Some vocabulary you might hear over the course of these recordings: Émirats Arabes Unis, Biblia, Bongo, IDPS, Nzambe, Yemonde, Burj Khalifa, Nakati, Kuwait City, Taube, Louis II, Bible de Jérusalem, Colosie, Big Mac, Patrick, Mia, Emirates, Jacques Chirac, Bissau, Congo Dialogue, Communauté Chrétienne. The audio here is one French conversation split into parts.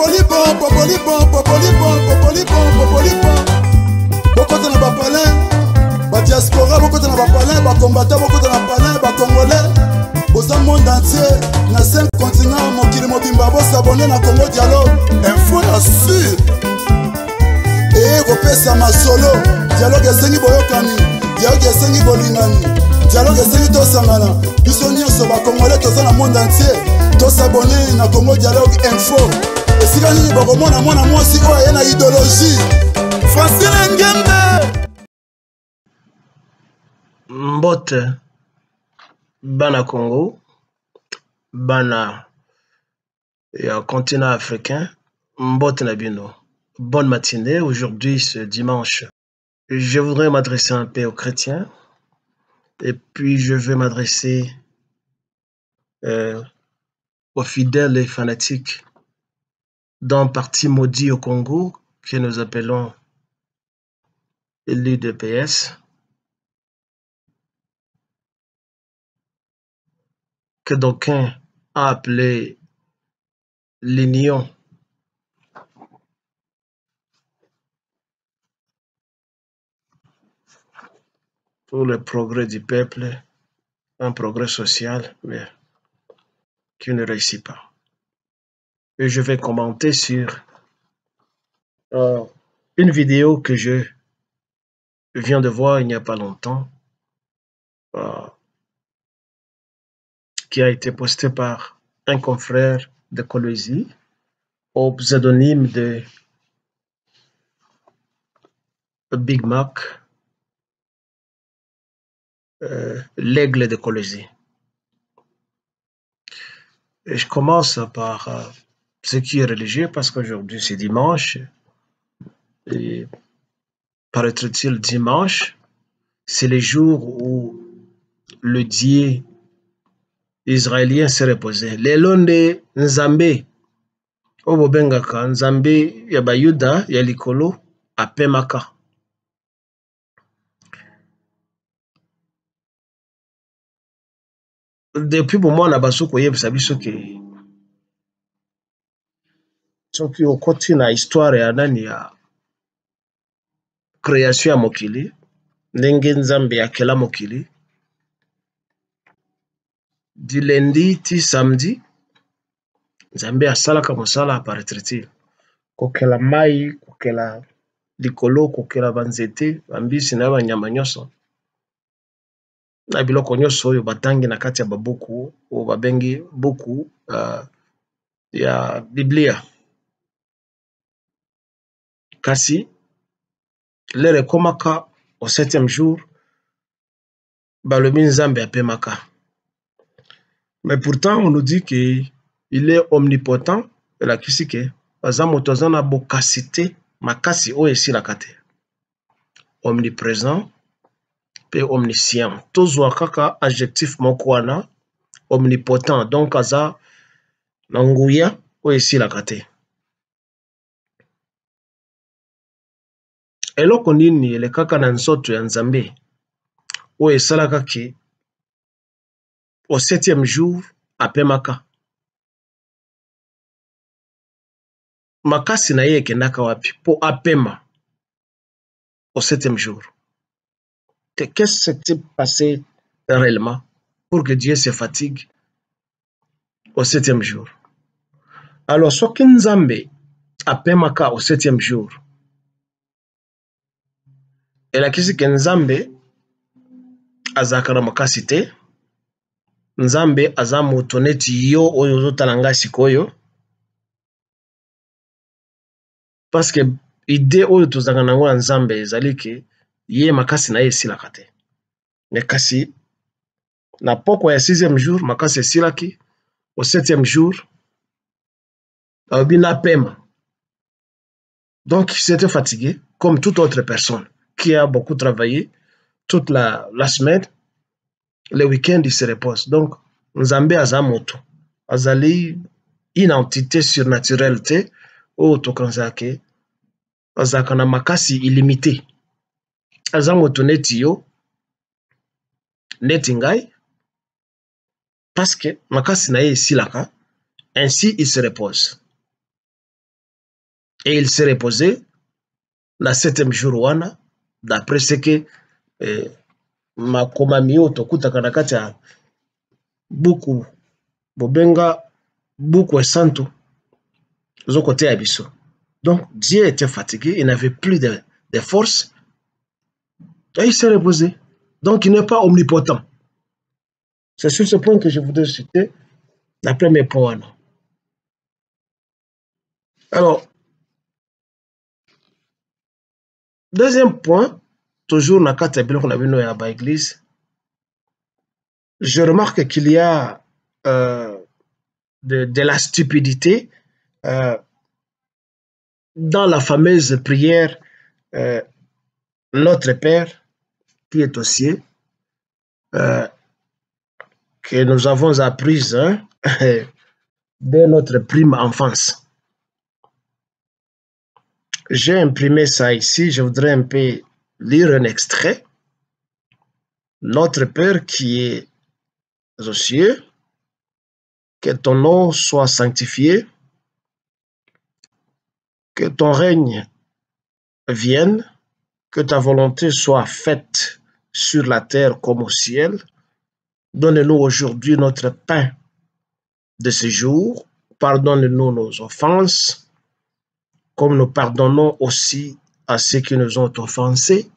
Popolipon, Popolipon, Popolipon, Popolipon, Popolipon. Bokote na bapalin, ba diaspora, bokote na bapalin, ba combattant, bokote na bapalin, ba congolais. Boza monde entier, na 5 continents, mokili mobimba, bo s'abonner na Congo Dialogue. Info na sûr. Eh, kopesa masolo, dialogue esengi boyokani, dialogue esengi bolingani. Dialogue esengi tosangana, biso nyonso ba congolais toza na monde entier. S'abonner na Congo Dialogue Info. Et si la ligne Bogomona, mon amour, si vous avez une idéologie, facile en game. Mbote, Bana Congo, Bana ya continent africain, Mbote Nabino. Bonne matinée, aujourd'hui, ce dimanche, je voudrais m'adresser un peu aux chrétiens, et puis je vais m'adresser. Aux fidèles et fanatiques d'un parti maudit au Congo que nous appelons l'IDPS. Que d'aucuns a appelé l'union pour le progrès du peuple, un progrès social, mais qui ne réussit pas. Et je vais commenter sur une vidéo que je viens de voir il n'y a pas longtemps, qui a été postée par un confrère de Colosie, au pseudonyme de Big Mac, l'aigle de Colosie. Et je commence par ce qui est religieux, parce qu'aujourd'hui c'est dimanche, et paraîtrait-il dimanche, c'est le jour où le Dieu israélien s'est reposé. Lelonde Nzambe, Obobengaka, Nzambe Yabayuda, Yalikolo, Apemaka. Depuis le moment où on a basso koyeb sabi soki okoti na histoire ya nani ya création ya mokili ndenge nzambe akela mokili du lundi ti samedi nzambe asalaka mosala aparetriti kokela mai kokela likolo kokela banzete bambisi na banyama nyonso na biloko nyonso oyo batangi na kati ya babuku o babengi buku ya Biblia. Kasi l'heure ekomaka au 7e jour balobi nzambe apemaka. Mais pourtant on nous dit que il est omnipotent et la kisike baza moto aza na bokasite makasi oyo esilaka te. Omniprésent pe omniscient. Tozwa kaka adjectif moko wana omnipotent donc aza na nguya oyo esilaka te. Eloko nini elekaka na nzoto ya Nzambe oyo esalaka ke au 7e jour apemaka. Makasi na ye ekendaka wapi po apema au 7e jour? Qu'est-ce qui s'est passé réellement pour que Dieu se fatigue au 7e jour? Alors, ce que Nzambe apemaka au 7e jour, et la question que Nzambe azakara makasite, Nzambe azamotoneti yo oyozotalanga sikoyo, parce que idée oyo tozaka nango na Nzambe ezali ke yé makasi na yé silakate. Mais kasi, na poko ya 6e jour, makasi silaki, au 7e jour, na pema. Donc, il s'était fatigué, comme toute autre personne, qui a beaucoup travaillé, toute la semaine, le week-end, il se repose. Donc, Nzambe azamoto, azali une entité surnaturelle, ou tokanzake, azakana makasi illimité. Azangoto neti yo, neti ngai, parce que makasi na ye ici laka, ainsi il se repose. Et il s'est reposé na 7e jour wana, d'après ce que makoma mioto kutaka na kati ya buku bobenga buku esantu zo kote ya biso. Donc Dieu était fatigué, il n'avait plus de force. Et il s'est reposé. Donc il n'est pas omnipotent. C'est sur ce point que je voudrais citer la première point. Alors, deuxième point, toujours dans la carte qu'on a vu à l'église, je remarque qu'il y a de la stupidité dans la fameuse prière Notre Père qui est aux cieux, que nous avons apprise hein, dès notre prime enfance. J'ai imprimé ça ici, je voudrais un peu lire un extrait. Notre Père qui est aux cieux, que ton nom soit sanctifié, que ton règne vienne, que ta volonté soit faite sur la terre comme au ciel. Donne-nous aujourd'hui notre pain de ce jour. Pardonne-nous nos offenses, comme nous pardonnons aussi à ceux qui nous ont offensés.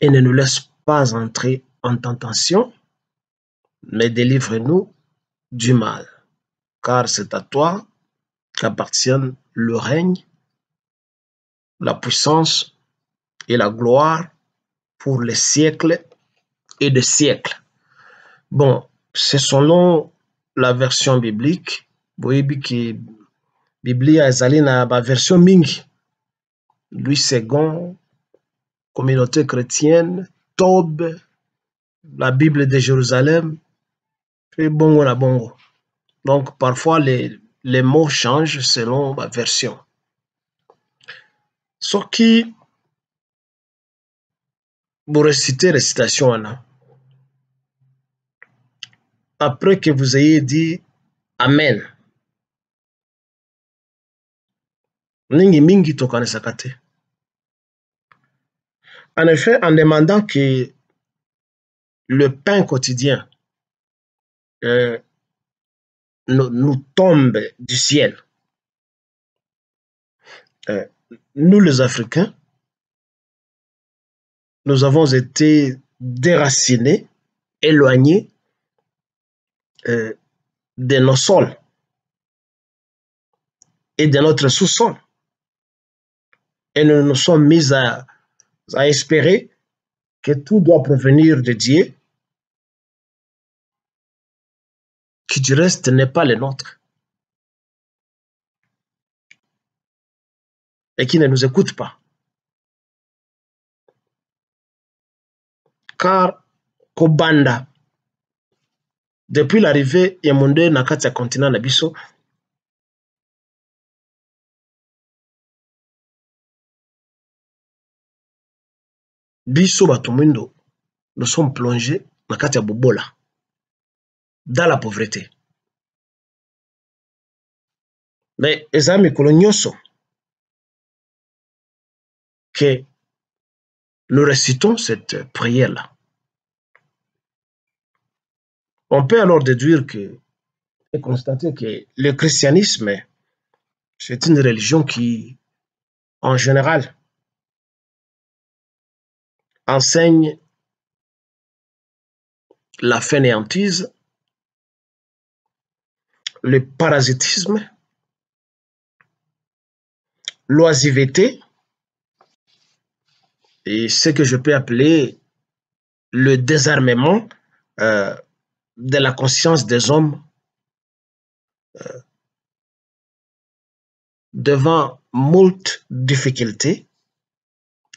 Et ne nous laisse pas entrer en tentation, mais délivre-nous du mal. Car c'est à toi qu'appartiennent le règne, la puissance et la gloire pour les siècles et des siècles. Bon, c'est selon la version biblique. Biblia ezali na ba version mingi. Louis II, Communauté Chrétienne, Taube, la Bible de Jérusalem, et Bongo la Bongo. Donc parfois les mots changent selon la version. Soki, pour réciter les citations, Anna. Après que vous ayez dit Amen. Ningi mingi tokane sakate. En effet, en demandant que le pain quotidien nous tombe du ciel, nous les Africains, nous avons été déracinés, éloignés de nos sols et de notre sous-sol. Et nous nous sommes mis à espérer que tout doit provenir de Dieu, qui du reste n'est pas le nôtre, et qui ne nous écoute pas. Car Kobanda, depuis l'arrivée Yemonde Nakati ya continent na biso, Batomundo, nous sommes plongés Nakati ya bobola, dans la pauvreté. Mais les amis coloniaux que nous récitons cette prière-là. On peut alors déduire que, et constater que le christianisme, c'est une religion qui, en général, enseigne la fainéantise, le parasitisme, l'oisiveté, et ce que je peux appeler le désarmement de la conscience des hommes devant moult difficultés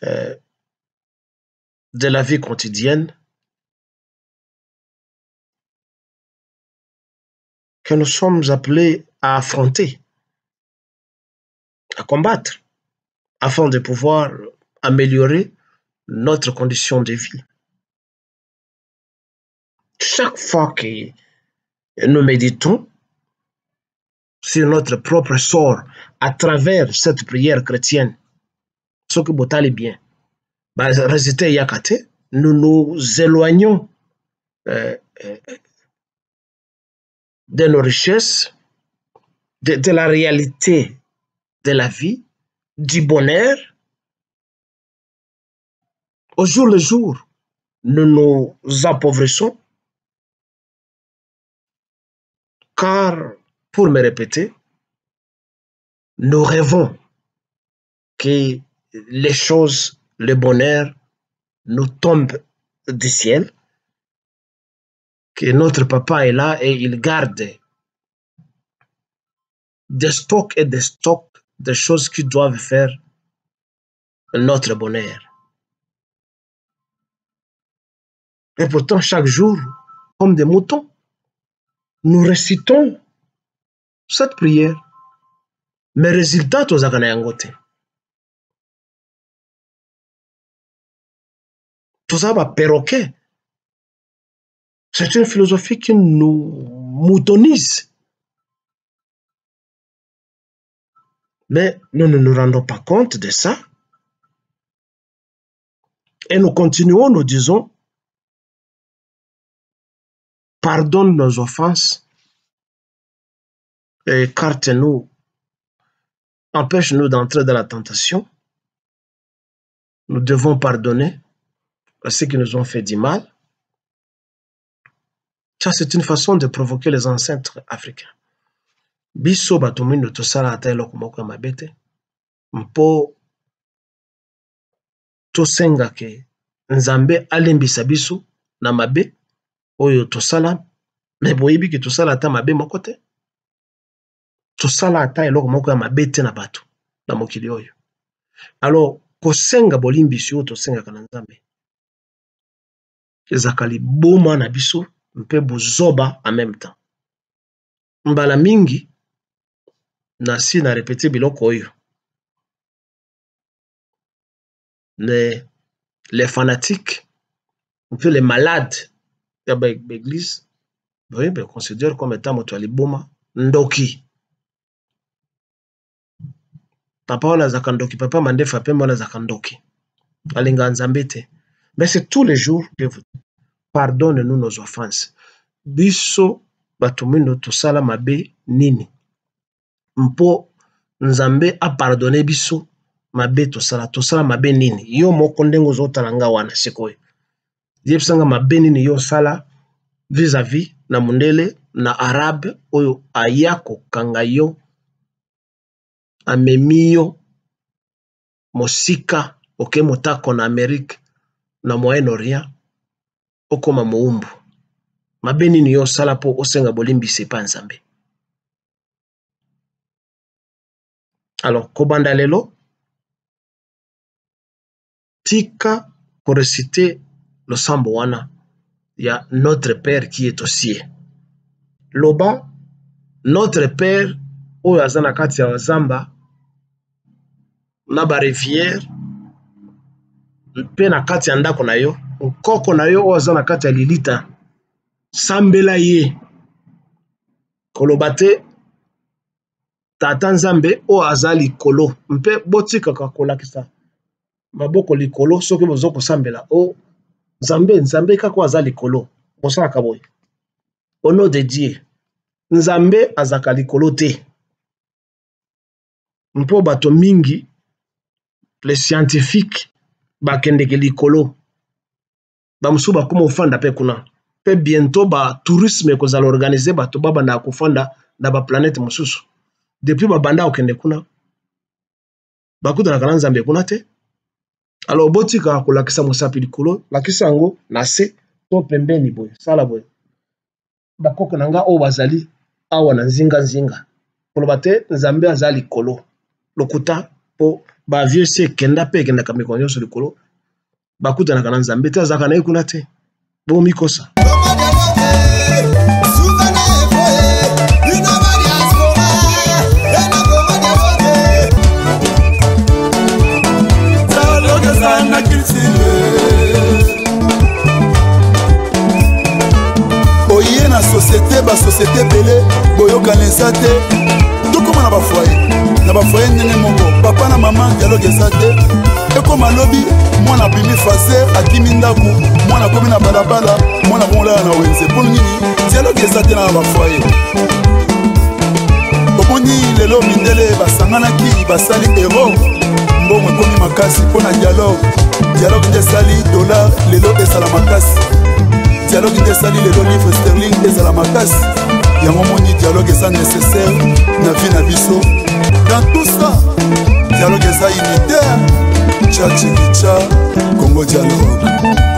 de la vie quotidienne que nous sommes appelés à affronter, à combattre, afin de pouvoir améliorer notre condition de vie. Chaque fois que nous méditons sur notre propre sort à travers cette prière chrétienne. Ce que Botali bien. Résultat Yakate, nous nous éloignons de nos richesses, de la réalité de la vie, du bonheur. Au jour le jour, nous nous appauvrissons, car, pour me répéter, nous rêvons que les choses, le bonheur, nous tombent du ciel, que notre papa est là et il garde des stocks et des stocks de choses qui doivent faire notre bonheur. Et pourtant, chaque jour, comme des moutons, nous récitons cette prière. Mais résultat, aux Aganayangote. Tout ça va perroquer. C'est une philosophie qui nous moutonise. Mais nous ne nous rendons pas compte de ça. Et nous continuons, nous disons, pardonne nos offenses, écarte-nous, empêche-nous d'entrer dans la tentation. Nous devons pardonner à ceux qui nous ont fait du mal. Ça, c'est une façon de provoquer les ancêtres africains. Bissau batumino tosala atelo kumoko mabete. Mpo tosenga ke nzambe alimbisa biso na mabe. Oyo tosala mais boyebi ki tosala ta mabe moko te. Tosala ata eloko moko ya mabe te na bato na mokili oyo. Alors kosenga bolimbisi oyo tosenga kana nzambe. Ezakali boma na biso mpe bozoba en même temps. Mbala mingi nasi na répéter biloko oyo. Les fanatiques, mpe les malades l'église, oui, ben, considère comme étant motuali boma ndoki. Papa on a zakandoki, papa mande fape mona zakandoki. Alinga nzambete. Mais c'est tous les jours que vous pardonnez-nous nos offenses. Biso batumino tosala mabe nini. Mpo nzambe a pardonné biso mabe tosala mabe nini. Yo mokondengo zota langa wana sikoy. Yebsanga mabeni ni yo sala vis-à-vis na mundele na arabe oyo ayako kangayo amemiyo mosika oke motako na Amerika na Moyen-Orient okoma moumbu. Mabeni ni yo sala po osenga bolimbi sepa nzambe. Alors kobanda lelo tika koresite le samboana, il y a notre Père qui est au ciel. Loba, notre Père, au Yazanakati ya Zamba, na ba rivière, pe na kati ya ndako na yo, ukoko na yo, au Yazanakati ya Lilita, sambela ye, kolobate, tatan zambe, au Yazali kolo, mpe botika kakola kisa, maboko likolo, soki mozoko sambela, o, Nzambe, Nzambe kako aza likolo. Mosala kaboy. Au nom de Dieu. Nzambe azaka likolo te. Mpo bato mingi. Les scientifiques. Bakendeke likolo. Bamsu bakuma ofanda pe kuna. Pe bientôt ba tourisme koza l'organiser bato babanda kofanda na ba planète mosusu. Depuis babanda okende kuna. Bakuta nakala Nzambe kuna te. Alors, botika kolakisa mosapi likolo, lakisa yango na se to pembeni boy, sala boy. Bakoko nanga o bazali awa na nzinga nzinga. Kolobate Nzambe azali likolo. Lokuta po ba vieux se kenda pe kenda kamikonyo so likolo. Bakuta nanga Nzambe te azaka na ikuna te. Bo mikosa. Oye na société ba société belé boyoka nzate na bafoye ndenge moko papa na mama dialogue eza te ekoma lobi mwana abimi fase akimi ndaku mwana akomi na balabala mwana akomolaka na wenze mpo nini dialogue eza te na bafoye omoni lelo mindele basanganaki basali ero mbongo ekomi makasi mpo na dialogue dialogue nde esali dollar lelo esala makasi dialogue nde esali lelo livre sterling ezala makasi yango moni dialogue eza nécessaire na vie na biso dans tout ça dialogue eza unitaire chachikicha Congo Dialogue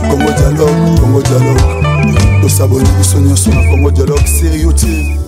Congo Dialogue Congo Dialogue tosaboli biso nyonso na Congo Dialogue sérieux